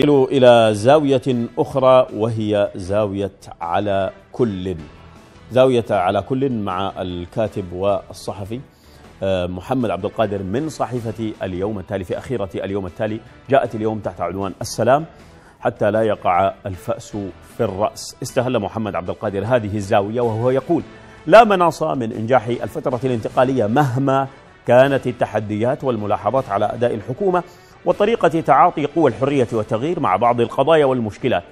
إلى زاوية أخرى وهي زاوية على كل. زاوية على كل مع الكاتب والصحفي محمد عبد القادر من صحيفة اليوم التالي. في أخيرة اليوم التالي جاءت اليوم تحت عنوان السلام حتى لا يقع الفأس في الرأس. استهل محمد عبد القادر هذه الزاوية وهو يقول: لا مناص من إنجاح الفترة الانتقالية مهما كانت التحديات والملاحظات على أداء الحكومة وطريقة تعاطي قوى الحرية والتغيير مع بعض القضايا والمشكلات.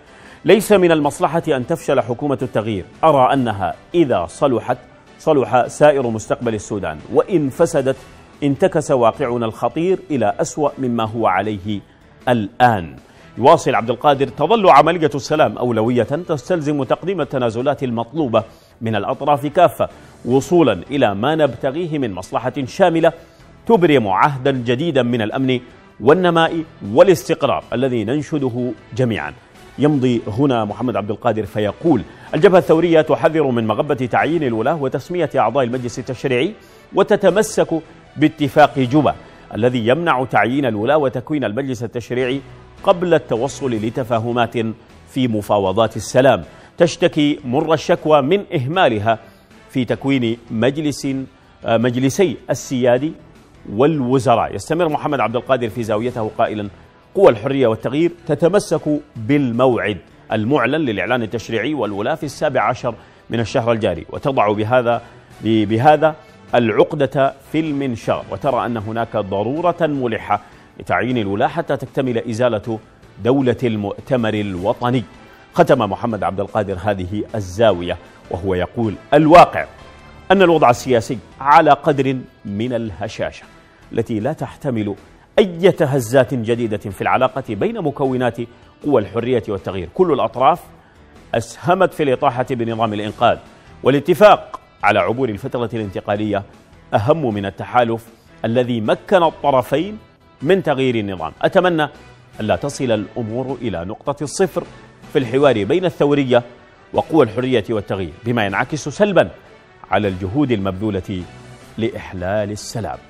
ليس من المصلحة أن تفشل حكومة التغيير، أرى أنها إذا صلحت صلح سائر مستقبل السودان، وإن فسدت انتكس واقعنا الخطير إلى أسوأ مما هو عليه الآن. يواصل عبد القادر: تظل عملية السلام أولوية تستلزم تقديم التنازلات المطلوبة من الأطراف كافة وصولا إلى ما نبتغيه من مصلحة شاملة تبرم عهدا جديدا من الأمن والنماء والاستقرار الذي ننشده جميعا. يمضي هنا محمد عبد القادر فيقول: الجبهة الثورية تحذر من مغبة تعيين الولاة وتسمية أعضاء المجلس التشريعي، وتتمسك باتفاق جوبا الذي يمنع تعيين الولاة وتكوين المجلس التشريعي قبل التوصل لتفاهمات في مفاوضات السلام. تشتكي مر الشكوى من إهمالها في تكوين مجلسي السيادي والوزراء. يستمر محمد عبد القادر في زاويته قائلا: قوى الحرية والتغيير تتمسك بالموعد المعلن للإعلان التشريعي والولاة في 17 من الشهر الجاري، وتضع بهذا العقدة في المنشار، وترى أن هناك ضرورة ملحة لتعيين الولاة حتى تكتمل إزالة دولة المؤتمر الوطني. ختم محمد عبد القادر هذه الزاوية وهو يقول: الواقع أن الوضع السياسي على قدر من الهشاشة التي لا تحتمل أي هزات جديدة في العلاقة بين مكونات قوى الحرية والتغيير. كل الأطراف أسهمت في الإطاحة بنظام الإنقاذ، والاتفاق على عبور الفترة الانتقالية أهم من التحالف الذي مكن الطرفين من تغيير النظام. أتمنى ألا تصل الأمور إلى نقطة الصفر في الحوار بين الثورية وقوى الحرية والتغيير، بما ينعكس سلباً على الجهود المبذولة لإحلال السلام.